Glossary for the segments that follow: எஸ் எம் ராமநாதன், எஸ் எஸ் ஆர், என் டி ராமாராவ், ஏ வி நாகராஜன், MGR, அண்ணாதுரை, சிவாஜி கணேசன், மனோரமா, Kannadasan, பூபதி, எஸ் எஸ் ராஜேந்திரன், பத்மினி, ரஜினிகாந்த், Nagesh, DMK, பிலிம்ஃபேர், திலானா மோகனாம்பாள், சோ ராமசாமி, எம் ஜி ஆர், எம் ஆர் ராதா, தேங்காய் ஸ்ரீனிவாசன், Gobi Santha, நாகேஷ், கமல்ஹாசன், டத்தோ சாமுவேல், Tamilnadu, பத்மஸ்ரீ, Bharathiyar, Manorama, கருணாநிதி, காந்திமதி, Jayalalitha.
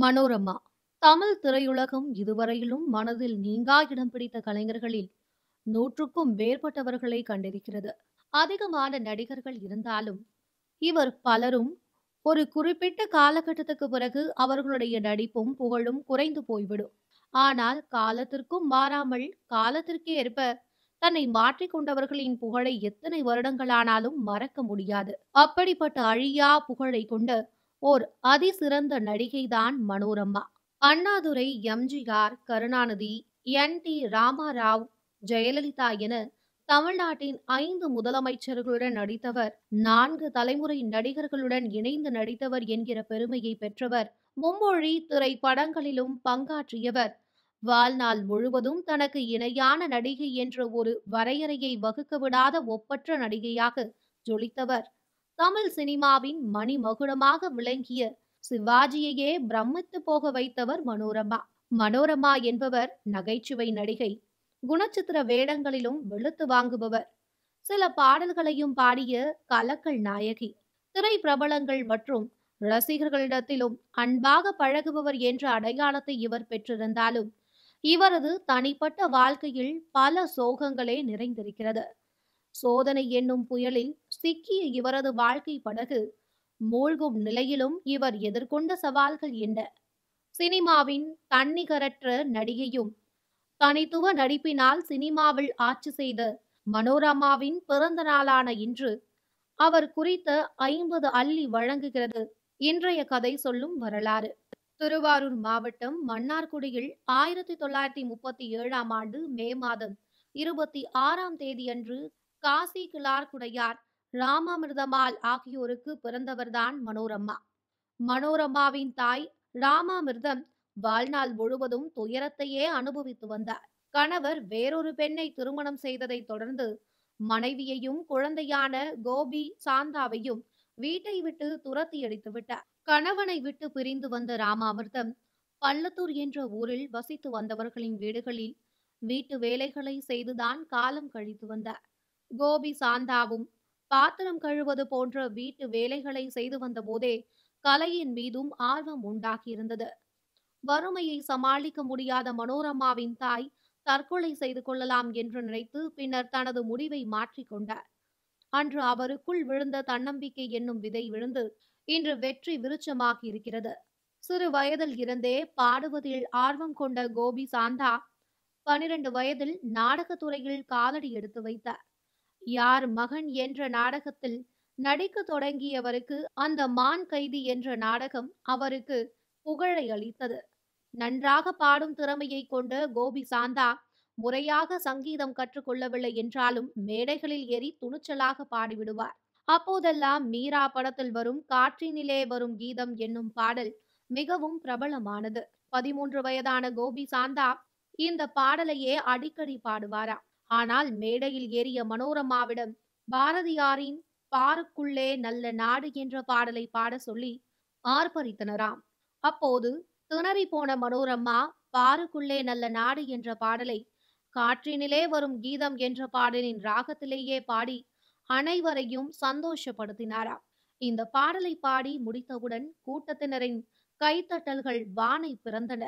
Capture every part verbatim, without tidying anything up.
மனோரமா. தமிழ் திரையுலகம் இதுவரையிலும் மனதில் நீங்கா இடம் பிடித்த கலைஞர்களில் நூற்றுக்கும் மேற்பட்டவர்களை கண்டிருக்கிறது. அதிகமான நடிகர்கள் இருந்தாலும் இவர் பலரும் ஒரு குறிப்பிட்ட காலகட்டத்துக்கு பிறகு அவர்களுடைய நடிப்பும் புகழும் குறைந்து போய்விடும். ஆனால் காலத்திற்கும் மாறாமல் காலத்திற்கே ஏற்ப தன்னை மாற்றிக்கொண்டவர்களின் புகழை எத்தனை வருடங்களானாலும் மறக்க முடியாது. அப்படிப்பட்ட அழியா புகழை கொண்ட ஓர் அதிசிறந்த நடிகைதான் மனோரமா. அண்ணாதுரை, எம் ஜி ஆர், கருணாநிதி, என் டி ராமாராவ், Jayalalithaa என தமிழ்நாட்டின் ஐந்து முதலமைச்சர்களுடன் நடித்தவர், நான்கு தலைமுறை நடிகர்களுடன் இணைந்து நடித்தவர் என்கிற பெருமையை பெற்றவர், மும்மொழி திரைப்படங்களிலும் பங்காற்றியவர், வாழ்நாள் முழுவதும் தனக்கு இணையான நடிகை என்ற ஒரு வரையறையை வகுக்க விடாத ஒப்பற்ற நடிகையாக ஜொலித்தவர், தமிழ் சினிமாவின் மணிமகுடமாக விளங்கிய சிவாஜியையே பிரமித்து போக வைத்தவர் மனோரமா. மனோரமா என்பவர் நகைச்சுவை நடிகை, குணச்சித்திர வேடங்களிலும் வெளுத்து வாங்குபவர், சில பாடல்களையும் பாடிய கலக்கல் நாயகி, திரை பிரபலங்கள் மற்றும் ரசிகர்களிடத்திலும் அன்பாக பழகுபவர் என்ற அடையாளத்தை இவர் பெற்றிருந்தாலும் இவரது தனிப்பட்ட வாழ்க்கையில் பல சோகங்களே நிறைந்திருக்கிறது. சோதனை என்னும் புயலில் சிக்கிய இவரது வாழ்க்கை படகு மூழ்கும் நிலையிலும் இவர் எதிர்கொண்ட சவால்கள் என்ன? சினிமாவின் தன்னிகரற்ற நடிகையும் தனித்துவ நடிப்பினால் சினிமாவில் ஆட்சி செய்த மனோரமாவின் பிறந்த நாளான இன்று அவர் குறித்த ஐம்பது அள்ளி வழங்குகிறது இன்றைய கதை சொல்லும் வரலாறு. திருவாரூர் மாவட்டம் மன்னார்குடியில் ஆயிரத்தி தொள்ளாயிரத்தி முப்பத்தி ஏழாம் ஆண்டு மே மாதம் இருபத்தி ஆறாம் தேதியன்று காசி கிளார்குடையார், ராமாமிர்தமால் ஆகியோருக்கு பிறந்தவர்தான் மனோரமா. மனோரமாவின் தாய் ராமாமிர்தம் வாழ்நாள் முழுவதும் துயரத்தையே அனுபவித்து வந்தார். கணவர் வேறொரு பெண்ணை திருமணம் செய்ததை தொடர்ந்து மனைவியையும் குழந்தையான கோபி சாந்தாவையும் வீட்டை விட்டு துரத்தி அடித்து விட்டார். கணவனை விட்டு பிரிந்து வந்த ராமாமிர்தம் பள்ளத்தூர் என்ற ஊரில் வசித்து வந்தவர்களின் வீடுகளில் வீட்டு வேலைகளை செய்துதான் காலம் கழித்து வந்தார். கோபி சாந்தாவும் பாத்திரம் கழுவது போன்ற வீட்டு வேலைகளை செய்து வந்த போதே கலையின் மீதும் ஆர்வம் உண்டாகியிருந்தது. வறுமையை சமாளிக்க முடியாத மனோரமாவின் தாய் தற்கொலை செய்து கொள்ளலாம் என்று நினைத்து பின்னர் தனது முடிவை மாற்றிக்கொண்டார். அன்று அவருக்குள் விழுந்த தன்னம்பிக்கை என்னும் விதை விழுந்து இன்று வெற்றி விருட்சமாகி இருக்கிறது. சிறு வயதில் இருந்தே பாடுவதில் ஆர்வம் கொண்ட கோபி சாந்தா பனிரெண்டு வயதில் நாடகத்துறையில் காலடி எடுத்து வைத்தார். யார் மகன் என்ற நாடகத்தில் நடிக்க தொடங்கியவருக்கு அந்த மான் கைதி என்ற நாடகம் அவருக்கு புகழை அளித்தது. நன்றாக பாடும் திறமையை கொண்ட கோபி சாந்தா முறையாக சங்கீதம் கற்றுக்கொள்ளவில்லை என்றாலும் மேடைகளில் ஏறி துணிச்சலாக பாடிவிடுவார். அப்போதெல்லாம் மீரா படத்தில் வரும் காற்றினிலே வரும் கீதம் என்னும் பாடல் மிகவும் பிரபலமானது. பதிமூன்று வயதான கோபி சாந்தா இந்த பாடலையே அடிக்கடி பாடுவாராம். ஆனால் மேடையில் ஏறிய மனோரமாவிடம் பாரதியாரின் பாருக்குள்ளே நல்ல நாடு என்ற பாடலை பாட சொல்லி ஆர்ப்பரித்தனராம். அப்போது திணறி போன மனோரமா பாருக்குள்ளே நல்ல நாடு என்ற பாடலை காற்றினிலே வரும் கீதம் என்ற பாடலின் ராகத்திலேயே பாடி அனைவரையும் சந்தோஷப்படுத்தினாராம். இந்த பாடலை பாடி முடித்தவுடன் கூட்டத்தினரின் கைத்தட்டல்கள் வானை பிறந்தன.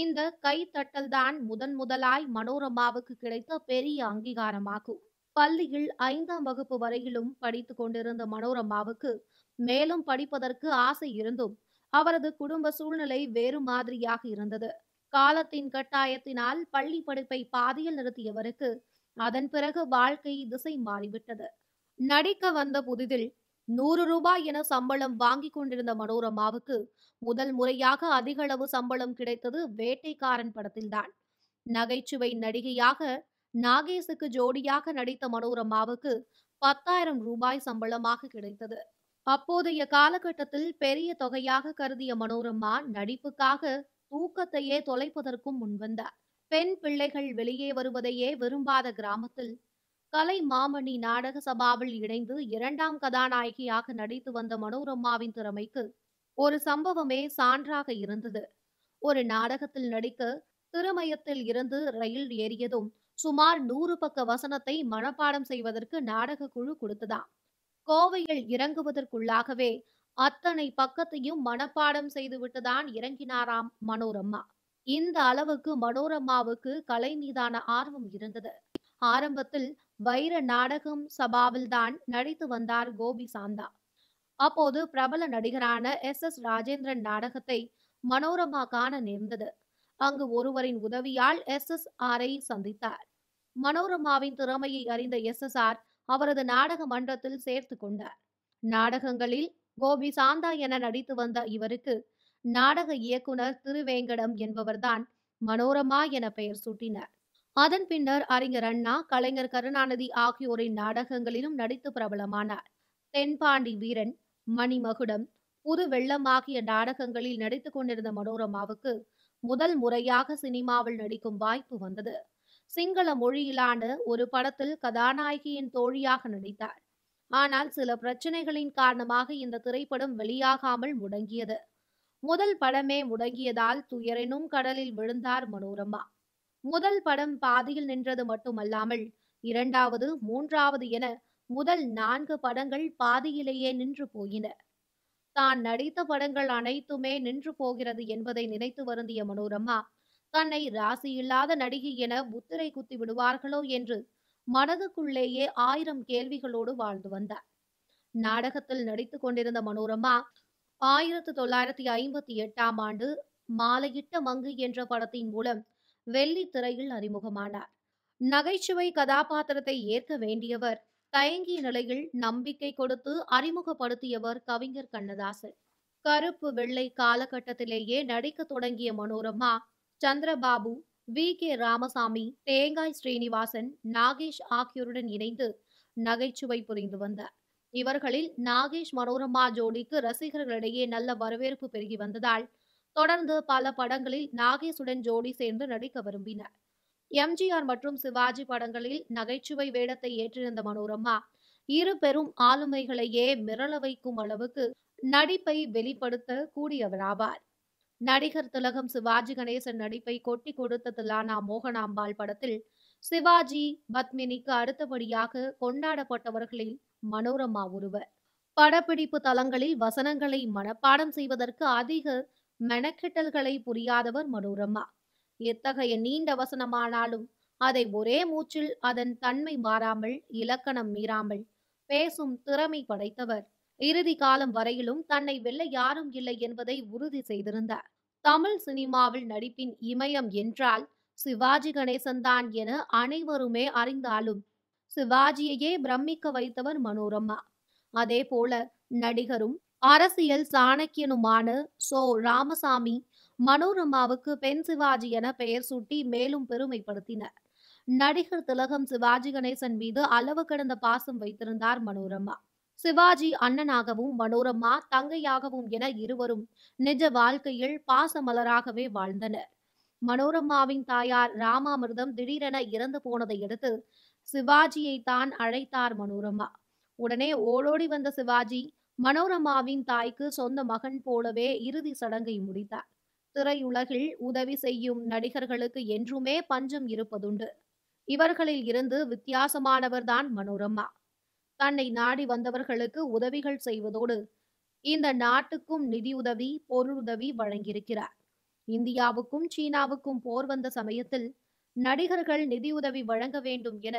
இந்த கைத்தட்டல் தான் முதன் முதலாய் மனோரமாவுக்கு கிடைத்த பெரிய அங்கீகாரமாகும். பள்ளியில் ஐந்தாம் வகுப்பு வரையிலும் படித்து கொண்டிருந்த மனோரமாவுக்கு மேலும் படிப்பதற்கு ஆசை இருந்தும் அவரது குடும்ப சூழ்நிலை வேறு மாதிரியாக இருந்தது. காலத்தின் கட்டாயத்தினால் பள்ளி படிப்பை பாதியில் நிறுத்தியவருக்கு அதன் பிறகு வாழ்க்கை திசை மாறிவிட்டது. நடிக்க வந்த புதிதில் நூறு ரூபாய் என சம்பளம் வாங்கி கொண்டிருந்த மனோரமாவுக்கு முதல் முறையாக அதிக அளவு சம்பளம் கிடைத்தது வேட்டைக்காரன் படத்தில்தான். நகைச்சுவை நடிகையாக நாகேஷுக்கு ஜோடியாக நடித்த மனோரமாவுக்கு பத்தாயிரம் ரூபாய் சம்பளமாக கிடைத்தது. அப்போதைய காலகட்டத்தில் பெரிய தொகையாக கருதிய மனோரமா நடிப்புக்காக தூக்கத்தையே தொலைப்பதற்கும் முன்வந்தார். பெண் பிள்ளைகள் வெளியே வருவதையே விரும்பாத கிராமத்தில் கலை மாமணி நாடக சபாவில் இணைந்து இரண்டாம் கதாநாயகியாக நடித்து வந்த மனோரமாவின் திறமைக்கு ஒரு சம்பவமே சான்றாக இருந்தது. ஒரு நாடகத்தில் நடிக்க திருமயத்தில் இருந்து ரயில் ஏறியதும் சுமார் நூறு பக்க வசனத்தை மனப்பாடம் செய்வதற்கு நாடக குழு கொடுத்ததாம். கோவையில் இறங்குவதற்குள்ளாகவே அத்தனை பக்கத்தையும் மனப்பாடம் செய்துவிட்டுதான் இறங்கினாராம் மனோரமா. இந்த அளவுக்கு மனோரமாவுக்கு கலை மீதான ஆர்வம் இருந்தது. ஆரம்பத்தில் வைர நாடகம் சபாவில் தான் நடித்து வந்தார் கோபி சாந்தா. அப்போது பிரபல நடிகரான எஸ் எஸ் ராஜேந்திரன் நாடகத்தை மனோரமா காண நேர்ந்தது. அங்கு ஒருவரின் உதவியால் எஸ் எஸ் ஆரை சந்தித்தார். மனோரமாவின் திறமையை அறிந்த எஸ் எஸ் ஆர் அவரது நாடக மன்றத்தில் சேர்த்து கொண்டார். நாடகங்களில் கோபி சாந்தா என நடித்து வந்த இவருக்கு நாடக இயக்குனர் திருவேங்கடம் என்பவர்தான் மனோரமா என பெயர் சூட்டினார். அதன் பின்னர் அறிஞர் அண்ணா, கலைஞர் கருணாநிதி ஆகியோரின் நாடகங்களிலும் நடித்து பிரபலமானார். தென்பாண்டி வீரன், மணிமகுடம், புது வெள்ளம் ஆகிய நாடகங்களில் நடித்து கொண்டிருந்த மனோரமாவுக்கு முதல் முறையாக சினிமாவில் நடிக்கும் வாய்ப்பு வந்தது. சிங்கள மொழியிலான ஒரு படத்தில் கதாநாயகியின் தோழியாக நடித்தார். ஆனால் சில பிரச்சனைகளின் காரணமாக இந்த திரைப்படம் வெளியாகாமல் முடங்கியது. முதல் படமே முடங்கியதால் துயரெனும் கடலில் விழுந்தார் மனோரமா. முதல் படம் பாதியில் நின்றது மட்டுமல்லாமல் இரண்டாவது, மூன்றாவது என முதல் நான்கு படங்கள் பாதியிலேயே நின்று போயின. தான் நடித்த படங்கள் அனைத்துமே நின்று போகிறது என்பதை நினைத்து வருந்திய மனோரமா, தன்னை ராசி இல்லாத நடிகை என முத்திரை குத்தி விடுவார்களோ என்று மனதுக்குள்ளேயே ஆயிரம் கேள்விகளோடு வாழ்ந்து வந்தார். நாடகத்தில் நடித்து கொண்டிருந்த மனோரமா ஆயிரத்தி தொள்ளாயிரத்தி ஐம்பத்தி எட்டாம் ஆண்டு மாலையிட்ட மங்கு என்ற படத்தின் மூலம் வெள்ளி திரையில் அறிமுகமானார். நகைச்சுவை கதாபாத்திரத்தை ஏற்க வேண்டியவர் தயங்கிய நிலையில் நம்பிக்கை கொடுத்து அறிமுகப்படுத்தியவர் கவிஞர் கண்ணதாசன். கருப்பு வெள்ளை காலகட்டத்திலேயே நடிக்க தொடங்கிய மனோரமா சந்திரபாபு, வி கே ராமசாமி, தேங்காய் ஸ்ரீனிவாசன், நாகேஷ் ஆகியோருடன் இணைந்து நகைச்சுவை புரிந்து வந்தார். இவர்களில் நாகேஷ் மனோரமா ஜோடிக்கு ரசிகர்களிடையே நல்ல வரவேற்பு பெருகி வந்ததால் தொடர்ந்து பல படங்களில் நாகேஷுடன் ஜோடி சேர்ந்து நடிக்க விரும்பினார். எம்ஜிஆர் மற்றும் சிவாஜி படங்களில் நகைச்சுவை வேடத்தை ஏற்றிருந்த மனோரமா இரு பெரும் ஆளுமைகளையே மிரள வைக்கும் அளவுக்கு நடிப்பை வெளிப்படுத்த கூடியவராவார். நடிகர் திலகம் சிவாஜி கணேசன் நடிப்பை கொட்டி கொடுத்த திலானா மோகனாம்பாள் படத்தில் சிவாஜி, பத்மினிக்கு அடுத்தபடியாக கொண்டாடப்பட்டவர்களில் மனோரமா ஒருவர். படப்பிடிப்பு தளங்களில் வசனங்களை மனப்பாடம் செய்வதற்கு அதிக மெனக்கெட்டல்களை புரியாதவர் மனோரமா. எத்தகைய நீண்ட வசனமானாலும் அதை ஒரே மூச்சில் அதன் தன்மை மாறாமல், இலக்கணம் மீறாமல் பேசும் திறமை படைத்தவர். இறுதி காலம் வரையிலும் தன்னை வெல்ல யாரும் இல்லை என்பதை உறுதி செய்திருந்தார். தமிழ் சினிமாவில் நடிப்பின் இமயம் என்றால் சிவாஜி கணேசன் தான் என அனைவருமே அறிந்தாலும் சிவாஜியையே பிரமிக்க வைத்தவர் மனோரமா. அதே போல நடிகரும் அரசியல் சாணக்கியனுமான சோ ராமசாமி மனோரமாவுக்கு பெண் சிவாஜி என பெயர் சூட்டி மேலும் பெருமைப்படுத்தினார். நடிகர் திலகம் சிவாஜி கணேசன் மீது அளவு கடந்த பாசம் வைத்திருந்தார் மனோரமா. சிவாஜி அண்ணனாகவும் மனோரமா தங்கையாகவும் என இருவரும் நிஜ வாழ்க்கையில் பாசமலராகவே வாழ்ந்தனர். மனோரமாவின் தாயார் ராமாமிர்தம் திடீரென இறந்து போனதை அடுத்து சிவாஜியை தான் அழைத்தார் மனோரமா. உடனே ஓடோடி வந்த சிவாஜி மனோரமாவின் தாய்க்கு சொந்த மகன் போலவே இறுதி சடங்கை முடித்தார். திரையுலகில் உதவி செய்யும் நடிகர்களுக்கு என்றுமே பஞ்சம் இருப்பதுண்டு. இவர்களில் இருந்து வித்தியாசமானவர்தான் மனோரமா. தன்னை நாடி வந்தவர்களுக்கு உதவிகள் செய்வதோடு இந்த நாட்டுக்கும் நிதியுதவி, பொருளுதவி வழங்கியிருக்கிறார். இந்தியாவுக்கும் சீனாவுக்கும் போர் வந்த சமயத்தில் நடிகர்கள் நிதியுதவி வழங்க வேண்டும் என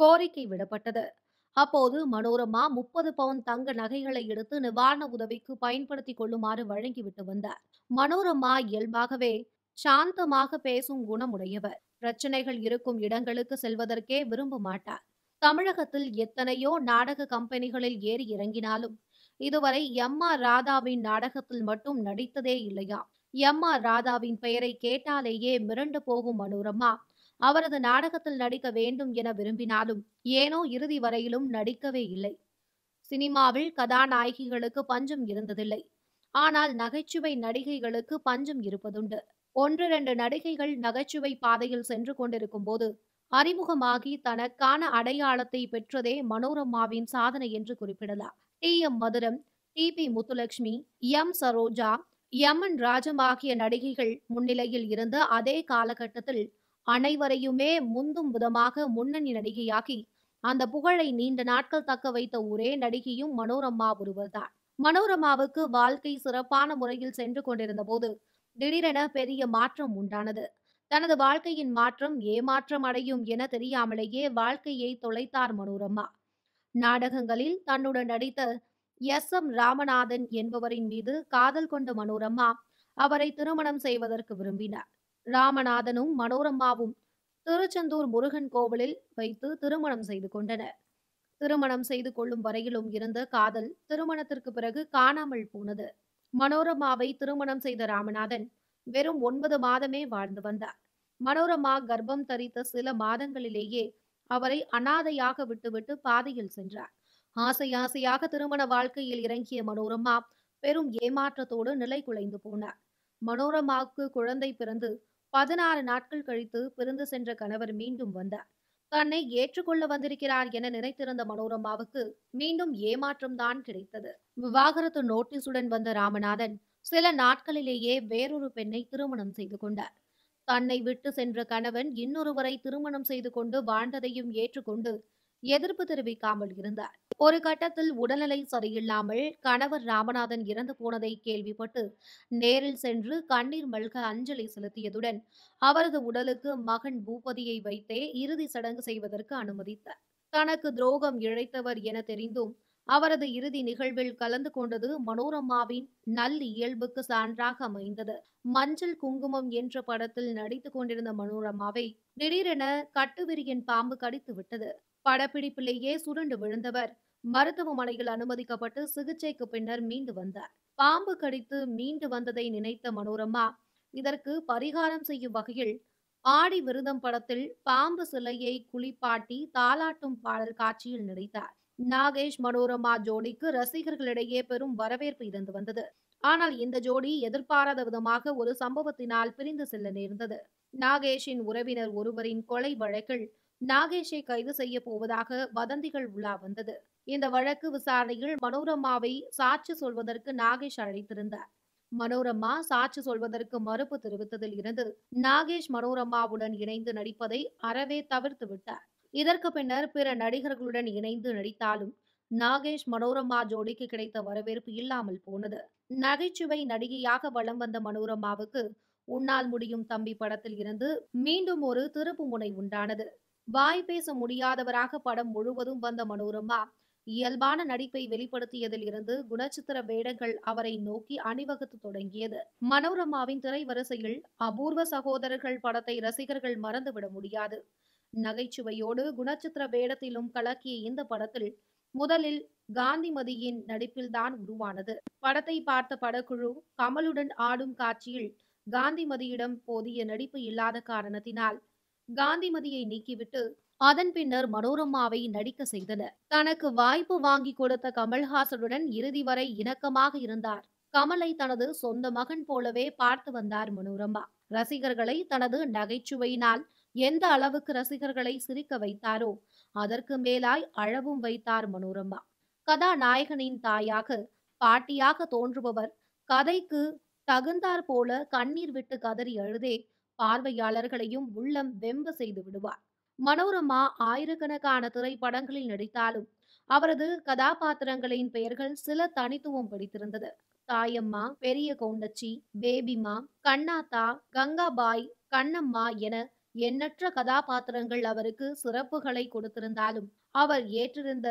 கோரிக்கை விடப்பட்டது. அப்போது மனோரமா முப்பது பவுன் தங்க நகைகளை எடுத்து நிவாரண உதவிக்கு பயன்படுத்தி கொள்ளுமாறு வழங்கிவிட்டு வந்தார். மனோரமா இயல்பாகவே சாந்தமாக பேசும் குணமுடையவர். பிரச்சனைகள் இருக்கும் இடங்களுக்கு செல்வதற்கே விரும்ப மாட்டார். தமிழகத்தில் எத்தனையோ நாடக கம்பெனிகளில் ஏறி இறங்கினாலும் இதுவரை எம் ஆர் ராதாவின் நாடகத்தில் மட்டும் நடித்ததே இல்லையா. எம் ஆர் ராதாவின் பெயரை கேட்டாலேயே மிரண்டு போகும் மனோரமா அவரது நாடகத்தில் நடிக்க வேண்டும் என விரும்பினாலும் ஏனோ இறுதி வரையிலும் நடிக்கவே இல்லை. சினிமாவில் கதாநாயகிகளுக்கு பஞ்சம் இருந்ததில்லை. ஆனால் நகைச்சுவை நடிகைகளுக்கு பஞ்சம் இருப்பதுண்டு. ஒன்று இரண்டு நடிகைகள் நகைச்சுவை பாதையில் சென்று கொண்டிருக்கும் போது அறிமுகமாகி தனக்கான அடையாளத்தை பெற்றதே மனோரமாவின் சாதனை என்று குறிப்பிடலாம். T M Mathuram, T P Muthulakshmi, M Saroja, M N Rajam ஆகிய நடிகைகள் முன்னிலையில் இருந்த அதே காலகட்டத்தில் அனைவரையுமே முந்தும் விதமாக முன்னணி நடிகையாகி அந்த புகழை நீண்ட நாட்கள் தக்க வைத்த ஒரே நடிகையும் மனோரமா ஒருவர்தான். மனோரமாவுக்கு வாழ்க்கை சிறப்பான முறையில் சென்று கொண்டிருந்த போது திடீரென பெரிய மாற்றம் உண்டானது. தனது வாழ்க்கையின் மாற்றம் ஏமாற்றம் அடையும் என தெரியாமலேயே வாழ்க்கையை தொலைத்தார் மனோரமா. நாடகங்களில் தன்னுடன் நடித்த எஸ் எம் ராமநாதன் என்பவரின் மீது காதல் கொண்ட மனோரமா அவரை திருமணம் செய்வதற்கு விரும்பினார். ராமநாதனும் மனோரமாவும் திருச்செந்தூர் முருகன் கோவிலில் வைத்து திருமணம் செய்து கொண்டனர். திருமணம் செய்து கொள்ளும் வரையிலும் இருந்த காதல் திருமணத்திற்கு பிறகு காணாமல் போனது. மனோரமாவை திருமணம் செய்த ராமநாதன் வெறும் ஒன்பது மாதமே வாழ்ந்து வந்தார். மனோரமா கர்ப்பம் தரித்த சில மாதங்களிலேயே அவரை அனாதையாக விட்டுவிட்டு பாதையில் சென்றார். ஆசை ஆசையாக திருமண வாழ்க்கையில் இறங்கிய மனோரமா பெரும் ஏமாற்றத்தோடு நிலை குலைந்து போனார். மனோரமாவுக்கு குழந்தை பிறந்து பதினாறு நாட்கள் கழித்து பிறந்து சென்ற கணவர் மீண்டும் வந்தார். தன்னை ஏற்றுக்கொள்ள வந்திருக்கிறார் என நினைத்திருந்த மனோரமாவுக்கு மீண்டும் ஏமாற்றம் தான் கிடைத்தது. விவாகரத்து நோட்டீஸுடன் வந்த ராமநாதன் சில நாட்களிலேயே வேறொரு பெண்ணை திருமணம் செய்து கொண்டார். தன்னை விட்டு சென்ற கணவன் இன்னொருவரை திருமணம் செய்து கொண்டு வாழ்ந்ததையும் ஏற்றுக்கொண்டு எதிர்ப்பு தெரிவிக்காமல் இருந்தார். ஒரு கட்டத்தில் உடல்நிலை சரியில்லாமல் கணவர் ராமநாதன் இறந்து போனதை கேள்விப்பட்டு நேரில் சென்று கண்ணீர் மல்க அஞ்சலி செலுத்தியதுடன் அவரது உடலுக்கு மகன் பூபதியை வைத்தே இறுதி சடங்கு செய்வதற்கு அனுமதித்தார். தனக்கு துரோகம் இழைத்தவர் என தெரிந்தும் அவரது இறுதி நிகழ்வில் கலந்து கொண்டது மனோரமாவின் நல் இயல்புக்கு சான்றாக அமைந்தது. மஞ்சள் குங்குமம் என்ற படத்தில் நடித்து கொண்டிருந்த மனோரமாவை திடீரென கட்டுவிரியன் பாம்பு கடித்து விட்டது. படப்பிடிப்பிலேயே சுருண்டு விழுந்தவர் மருத்துவமனையில் அனுமதிக்கப்பட்டு சிகிச்சைக்கு பின்னர் மீண்டு வந்தார். பாம்பு கடித்து மீண்டு வந்ததை நினைத்த மனோரமா இதற்கு பரிகாரம் செய்யும் வகையில் ஆடி விருதம் படத்தில் பாம்பு சிலையை குளிப்பாட்டி தாலாட்டும் பாடல் காட்சியில் நடித்தார். நாகேஷ் மனோரமா ஜோடிக்கு ரசிகர்களிடையே பெரும் வரவேற்பு இருந்து வந்தது. ஆனால் இந்த ஜோடி எதிர்பாராத விதமாக ஒரு சம்பவத்தினால் பிரிந்து செல்ல நேர்ந்தது. நாகேஷின் உறவினர் ஒருவரின் கொலை வழக்கில் நாகேஷை கைது செய்ய போவதாக வதந்திகள் உலா வந்தது. இந்த வழக்கு விசாரணையில் மனோரமாவை சாட்சி சொல்வதற்கு நாகேஷ் அழைத்திருந்தார். மனோரமா சாட்சி சொல்வதற்கு மறுப்பு தெரிவித்ததில் இருந்து நாகேஷ் மனோரமாவுடன் இணைந்து நடிப்பதை அறவே தவிர்த்து விட்டார். இதற்கு பின்னர் பிற நடிகர்களுடன் இணைந்து நடித்தாலும் நாகேஷ் மனோரமா ஜோடிக்கு கிடைத்த வரவேற்பு இல்லாமல் போனது. நகைச்சுவை நடிகையாக வலம் வந்த மனோரமாவுக்கு உன்னால் முடியும் தம்பி படத்தில் இருந்து மீண்டும் ஒரு திருப்பு முனை உண்டானது. வாய் பேச முடியாதவராக படம் முழுவதும் வந்த மனோரமா இயல்பான நடிப்பை வெளிப்படுத்தியதில் இருந்து குணச்சித்திர வேடங்கள் அவரை நோக்கி அணிவகுத்து தொடங்கியது. மனோரமாவின் திரை வரிசையில் அபூர்வ சகோதரர்கள் படத்தை ரசிகர்கள் மறந்துவிட முடியாது. நகைச்சுவையோடு குணச்சித்திர வேடத்திலும் கலக்கிய இந்த படத்தில் முதலில் காந்திமதியின் நடிப்பில்தான் உருவானது. படத்தை பார்த்த படக்குழு கமலுடன் ஆடும் காட்சியில் காந்திமதியிடம் போதிய நடிப்பு இல்லாத காரணத்தினால் காந்திமதியை நீக்கிவிட்டு அதன் பின்னர் மனோரமாவை நடிக்க செய்தனர். தனக்கு வாய்ப்பு வாங்கி கொடுத்த கமல்ஹாசனுடன் இறுதி வரை இணக்கமாக இருந்தார். கமலை தனது சொந்த மகன் போலவே பார்த்து வந்தார் மனோரமா. ரசிகர்களை தனது நகைச்சுவையினால் எந்த அளவுக்கு ரசிகர்களை சிரிக்க வைத்தாரோ அதற்கு மேலாய் அழவும் வைத்தார் மனோரமா. கதாநாயகனின் தாயாக பாட்டியாக தோன்றுபவர் கதைக்கு தகுந்தார் போல கண்ணீர் விட்டு கதறி அழுதே பார்வையாளர்களையும் உள்ளம் வெம்ப செய்து விடுவார். மனோரமா ஆயிரக்கணக்கான திரைப்படங்களில் நடித்தாலும் அவரது கதாபாத்திரங்களின் பெயர்கள் சில தனித்துவம் பிடித்திருந்தது. தாயம்மா, பெரிய கவுண்டச்சி, பேபிமா, கண்ணாத்தா, கங்காபாய், கண்ணம்மா என எண்ணற்ற கதாபாத்திரங்கள் அவருக்கு சிறப்புகளை கொடுத்திருந்தாலும் அவர் ஏற்றிருந்த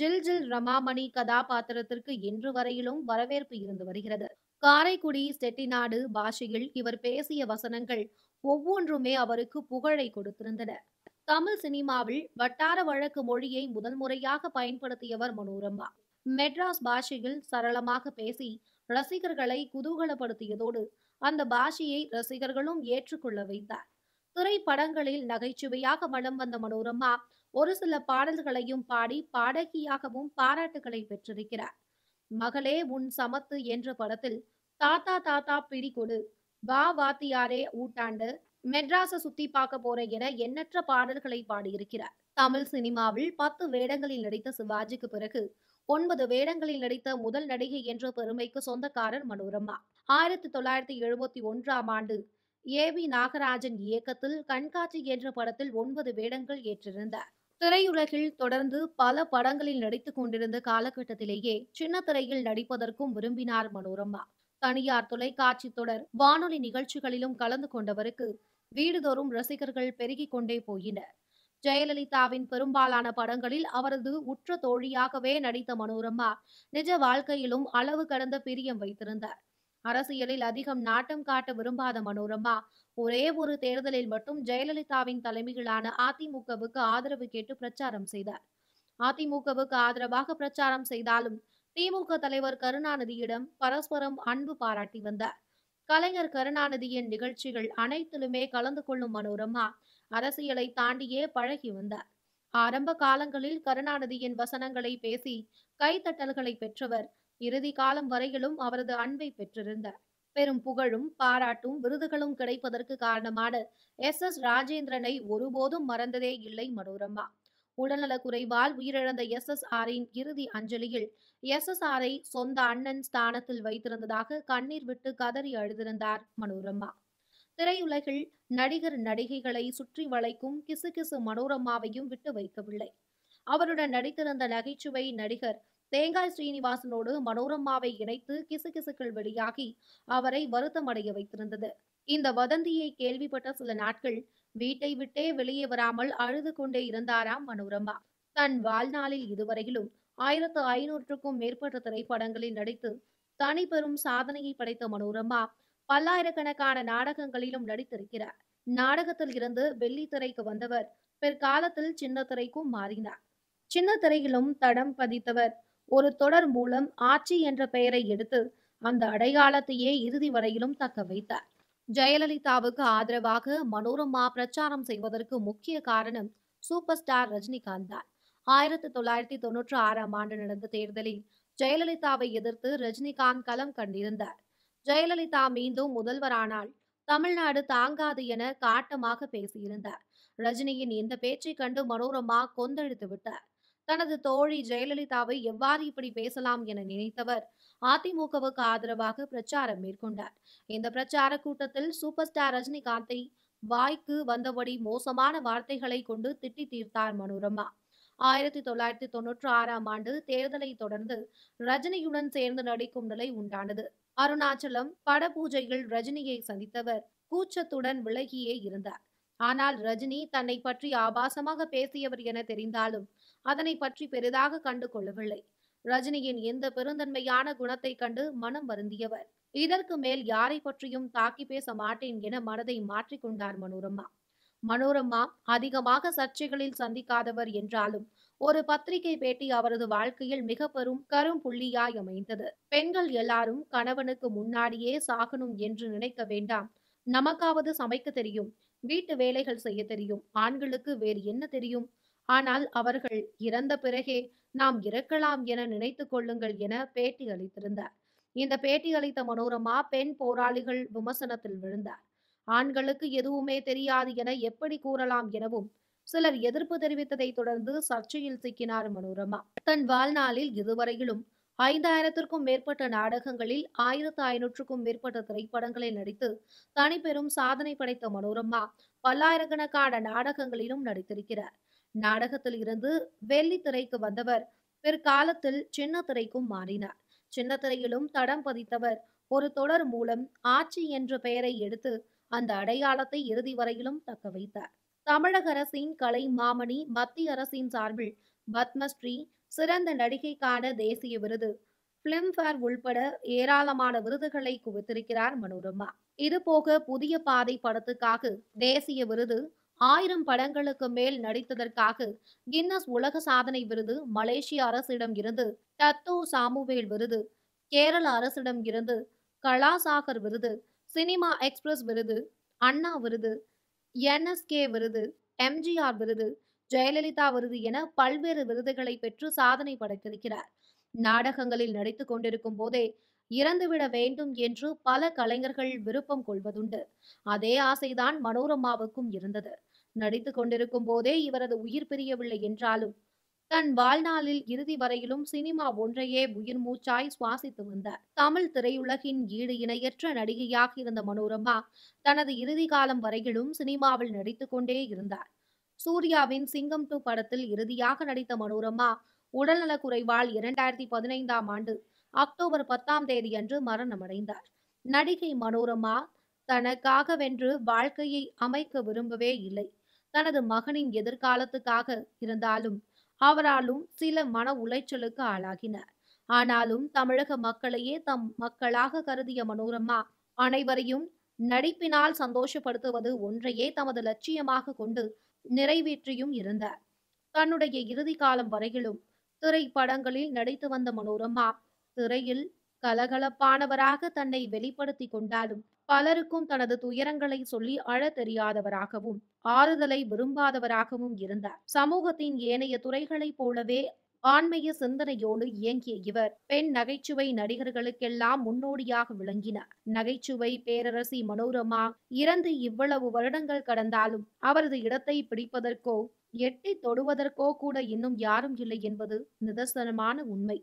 ஜில் ஜில் ரமாமணி கதாபாத்திரத்திற்கு இன்று வரையிலும் வரவேற்பு இருந்து வருகிறது. காரைக்குடி செட்டிநாடு பாஷையில் இவர் பேசிய வசனங்கள் ஒவ்வொன்றுமே அவருக்கு புகழை கொடுத்திருந்தன. தமிழ் சினிமாவில் வட்டார வழக்கு மொழியை முதல் முறையாக பயன்படுத்தியவர் மனோரமா. மெட்ராஸ் பாஷையில் சரளமாக பேசி ரசிகர்களை குதூகலப்படுத்தியதோடு அந்த பாஷையை ரசிகர்களும் ஏற்றுக்கொள்ள வைத்தார். திரைப்படங்களில் நகைச்சுவையாக வலம் வந்த மனோரமா ஒரு சில பாடல்களையும் பாடி பாடகியாகவும் பாராட்டுகளை பெற்றிருக்கிறார். மகளே உன் சமத்து என்ற படத்தில் தாத்தா தாத்தா பிடி கொடு, வா வாத்தியாரே ஊட்டாண்டு, மெட்ராஸை சுத்தி பார்க்க போற என எண்ணற்ற பாடல்களை பாடியிருக்கிறார். தமிழ் சினிமாவில் பத்து வேடங்களில் நடித்த சிவாஜிக்கு பிறகு ஒன்பது வேடங்களில் நடித்த முதல் நடிகை என்ற பெருமைக்கு சொந்தக்காரர் மனோரமா. ஆயிரத்தி தொள்ளாயிரத்தி எழுபத்தி ஒன்றாம் ஆண்டு ஏ வி நாகராஜன் இயக்கத்தில் கண்காட்சி என்ற படத்தில் ஒன்பது வேடங்கள் ஏற்றிருந்தார். திரையுலகில் தொடர்ந்து பல படங்களில் நடித்துக் கொண்டிருந்த காலகட்டத்திலேயே சின்ன திரையில் நடிப்பதற்கும் விரும்பினார் மனோரமா. தனியார் தொலைக்காட்சி தொடர் வானொலி நிகழ்ச்சிகளிலும் கலந்து கொண்டவருக்கு வீடுதோறும் ரசிகர்கள் பெருகிக் கொண்டே போயினர். ஜெயலலிதாவின் பெரும்பாலான படங்களில் அவரது உற்ற தோழியாகவே நடித்த மனோரமா நிஜ வாழ்க்கையிலும் அளவு கடந்த பிரியம் வைத்திருந்தார். அரசியலில் அதிகம் நாட்டம் காட்ட விரும்பாத மனோரமா ஒரே ஒரு தேர்தலில் மட்டும் ஜெயலலிதாவின் தலைமையிலான அதிமுகவுக்கு ஆதரவு கேட்டு பிரச்சாரம் செய்தார். அதிமுகவுக்கு ஆதரவாக பிரச்சாரம் செய்தாலும் திமுக தலைவர் கருணாநிதியிடம் பரஸ்பரம் அன்பு பாராட்டி வந்தார். கலைஞர் கருணாநிதியின் நிகழ்ச்சிகள் அனைத்திலுமே கலந்து கொள்ளும் மனோரமா அரசியலை தாண்டியே பழகி வந்தார். ஆரம்ப காலங்களில் கருணாநிதியின் வசனங்களை பேசி கைத்தட்டல்களை பெற்றவர் இறுதி காலம் வரையிலும் அவரது அன்பை பெற்றிருந்தார். பெரும் புகழும் பாராட்டும் விருதுகளும் கிடைப்பதற்கு காரணமான எஸ் எஸ் ராஜேந்திரனை ஒருபோதும் மறந்ததே இல்லை மனோரமா. உடல்நலக் குறைவால் உயிரிழந்த எஸ் எஸ் ஆரின் இறுதி அஞ்சலியில் எஸ் எஸ் ஆரை சொந்த அண்ணன் ஸ்தானத்தில் வைத்திருந்ததாக கண்ணீர் விட்டு கதறி அழுதிருந்தார் மனோரமா. திரையுலகில் நடிகர் நடிகைகளை சுற்றி வளைக்கும் கிசு கிசு மனோரமாவையும் விட்டு வைக்கவில்லை. அவருடன் நடித்திருந்த நகைச்சுவை நடிகர் தேங்காய் ஸ்ரீனிவாசனோடு மனோரமாவை இணைத்து கிசுகிசுக்கள் வெளியாகி அவரை வருத்தமடைய வைத்திருந்தது. இந்த வதந்தியை கேள்விப்பட்ட சில நாட்கள் வீட்டை விட்டே வெளியே வராமல் அழுது கொண்டே இருந்தாராம் மனோரமா. தன் வாழ்நாளில் இதுவரையிலும் ஆயிரத்து ஐநூற்றுக்கும் மேற்பட்ட திரைப்படங்களில் நடித்து தனி பெரும் சாதனையை படைத்த மனோரமா பல்லாயிரக்கணக்கான நாடகங்களிலும் நடித்திருக்கிறார். நாடகத்தில் இருந்து வெள்ளித்திரைக்கு வந்தவர் பிற்காலத்தில் சின்ன திரைக்கும் மாறினார். சின்ன திரையிலும் தடம் பதித்தவர். ஒரு தொடர் மூலம் ஆட்சி என்ற பெயரை எடுத்து அந்த அடையாளத்தையே இறுதி வரையிலும் தக்க வைத்தார். ஜெயலலிதாவுக்கு ஆதரவாக மனோரமா பிரச்சாரம் செய்வதற்கு முக்கிய காரணம் சூப்பர் ஸ்டார் ரஜினிகாந்த் தான். ஆயிரத்தி தொள்ளாயிரத்தி தொன்னூற்றி ஆறாம் ஆண்டு நடந்த தேர்தலில் ஜெயலலிதாவை எதிர்த்து ரஜினிகாந்த் களம் கண்டிருந்தார். ஜெயலலிதா மீண்டும் முதல்வரானால் தமிழ்நாடு தாங்காது என காட்டமாக பேசியிருந்தார். ரஜினியின் இந்த பேச்சை கண்டு மனோரமா கொந்தளித்து விட்டார். தனது தோழி ஜெயலலிதாவை எவ்வாறு இப்படி பேசலாம் என நினைத்தவர் அதிமுகவுக்கு ஆதரவாக பிரச்சாரம் மேற்கொண்டார். இந்த பிரச்சார கூட்டத்தில் சூப்பர் ஸ்டார் ரஜினிகாந்தை வாய்க்கு வந்தபடி மோசமான வார்த்தைகளை கொண்டு திட்டி தீர்த்தார் மனோரமா. ஆயிரத்தி தொள்ளாயிரத்தி தொன்னூற்றி ஆறாம் ஆண்டு தேர்தலை தொடர்ந்து ரஜினியுடன் சேர்ந்து நடிக்கும் நிலை உண்டானது. அருணாச்சலம் பட பூஜையில் ரஜினியை சந்தித்தவர் கூச்சத்துடன் விலகியே இருந்தார். ஆனால் ரஜினி தன்னை பற்றி ஆபாசமாக பேசியவர் என தெரிந்தாலும் அதனை பற்றி பெரிதாக கண்டு கொள்ளவில்லை. ரஜினியின் இந்த பெருந்தன்மையான குணத்தை கண்டு மனம் வருந்தியவர் இதற்கு மேல் யாரை பற்றியும் தாக்கி பேச மாட்டேன் என மனதை மாற்றிக்கொண்டார் மனோரமா. மனோரமா அதிகமாக சர்ச்சைகளில் சந்திக்காதவர் என்றாலும் ஒரு பத்திரிகை பேட்டி அவரது வாழ்க்கையில் மிக பெரும் கரும்புள்ளியாய் அமைந்தது. பெண்கள் எல்லாரும் கணவனுக்கு முன்னாடியே சாகணும் என்று நினைக்க வேண்டாம், நமக்காவது சமைக்க தெரியும், வீட்டு வேலைகள் செய்ய தெரியும், ஆண்களுக்கு வேறு என்ன தெரியும், ஆனால் அவர்கள் இறந்த பிறகே நாம் இறக்கலாம் என நினைத்து கொள்ளுங்கள் என பேட்டி அளித்திருந்தார். இந்த பேட்டி அளித்த மனோரமா பெண் போராளிகள் விமர்சனத்தில் விழுந்தார். ஆண்களுக்கு எதுவுமே தெரியாது என எப்படி கூறலாம் எனவும் சிலர் எதிர்ப்பு தெரிவித்ததை தொடர்ந்து சர்ச்சையில் சிக்கினார் மனோரமா. தன் வாழ்நாளில் இதுவரையிலும் ஐந்தாயிரத்திற்கும் மேற்பட்ட நாடகங்களில் ஆயிரத்து ஐநூற்றுக்கும் மேற்பட்ட திரைப்படங்களில் நடித்து தனி பெரும் சாதனை படைத்த மனோரமா பல்லாயிரக்கணக்கான நாடகங்களிலும் நடித்திருக்கிறார். நாடகத்தில் இருந்து வெள்ளி திரைக்கு வந்தவர் பிற்காலத்தில் சின்ன திரைக்கும் மாறினார். சின்ன திரையிலும் தடம் பதித்தவர் ஒரு தொடர் மூலம் ஆட்சி என்ற பெயரை எடுத்து அந்த அடையாளத்தை இறுதி வரையிலும் தக்க வைத்தார். தமிழக அரசின் கலை மாமணி மத்திய அரசின் சார்பில் பத்மஸ்ரீ, சிறந்த நடிகைக்கான தேசிய விருது, பிலிம்ஃபேர் உள்பட ஏராளமான விருதுகளை குவித்திருக்கிறார் மனோரமா. இதுபோக புதிய பாதை படத்துக்காக தேசிய விருது, ஆயிரம் படங்களுக்கு மேல் நடித்ததற்காக கின்னஸ் உலக சாதனை விருது, மலேசிய அரசிடம் இருந்து டத்தோ சாமுவேல் விருது, கேரள அரசிடம் இருந்து கலாசாகர் விருது, சினிமா எக்ஸ்பிரஸ் விருது, அண்ணா விருது, என் எஸ் கே விருது, எம் ஜி ஆர் விருது, ஜெயலலிதா விருது என பல்வேறு விருதுகளை பெற்று சாதனை படைத்திருக்கிறார். நாடகங்களில் நடித்து கொண்டிருக்கும் போதே இறந்துவிட வேண்டும் என்று பல கலைஞர்கள் விருப்பம் கொள்வதுண்டு. அதே ஆசைதான் மனோரமாவுக்கும் இருந்தது. நடித்து கொண்டிருக்கும் போதே இவரது உயிர் பிரியவில்லை என்றாலும் தன் வாழ்நாளில் இறுதி வரையிலும் சினிமா ஒன்றையே உயிர் மூச்சாய் சுவாசித்து வந்தார். தமிழ் திரையுலகின் ஈடு இணையற்ற நடிகையாக இருந்த மனோரமா தனது இறுதி காலம் வரையிலும் சினிமாவில் நடித்து கொண்டே இருந்தார். சூர்யாவின் சிங்கம் டூ படத்தில் இறுதியாக நடித்த மனோரமா உடல்நலக் குறைவால் இரண்டாயிரத்தி பதினைந்தாம் ஆண்டு அக்டோபர் பத்தாம் தேதியன்று மரணமடைந்தார். நடிகை மனோரமா தனக்காகவென்று வாழ்க்கையை அமைக்க விரும்பவே இல்லை. தனது மகனின் எதிர்காலத்துக்காக இருந்தாலும் அவராலும் சில மன உளைச்சலுக்கு ஆளாகினார். ஆனாலும் தமிழக மக்களையே தம் மக்களாக கருதிய மனோரமா அனைவரையும் நடிப்பினால் சந்தோஷப்படுத்துவது ஒன்றையே தமது லட்சியமாக கொண்டு நிறைவேற்றியும் இருந்தார். தன்னுடைய இறுதி காலம் வரையிலும் திரைப்படங்களில் நடித்து வந்த மனோரமா திரையில் கலகலப்பானவராக தன்னை வெளிப்படுத்தி கொண்டாலும் பலருக்கும் தனது துயரங்களை சொல்லி அழ தெரியாதவராகவும் ஆறுதலை விரும்பாதவராகவும் இருந்தார். சமூகத்தின் ஏனைய துறைகளைப் போலவே ஆன்மீக சிந்தனையோடு இயங்கிய இவர் பெண் நகைச்சுவை நடிகர்களுக்கெல்லாம் முன்னோடியாக விளங்கினார். நகைச்சுவை பேரரசி மனோரமா இறந்து இவ்வளவு வருடங்கள் கடந்தாலும் அவரது இடத்தை பிடிப்பதற்கோ எட்டி தொடுவதற்கோ கூட இன்னும் யாரும் இல்லை என்பது நிதர்சனமான உண்மை.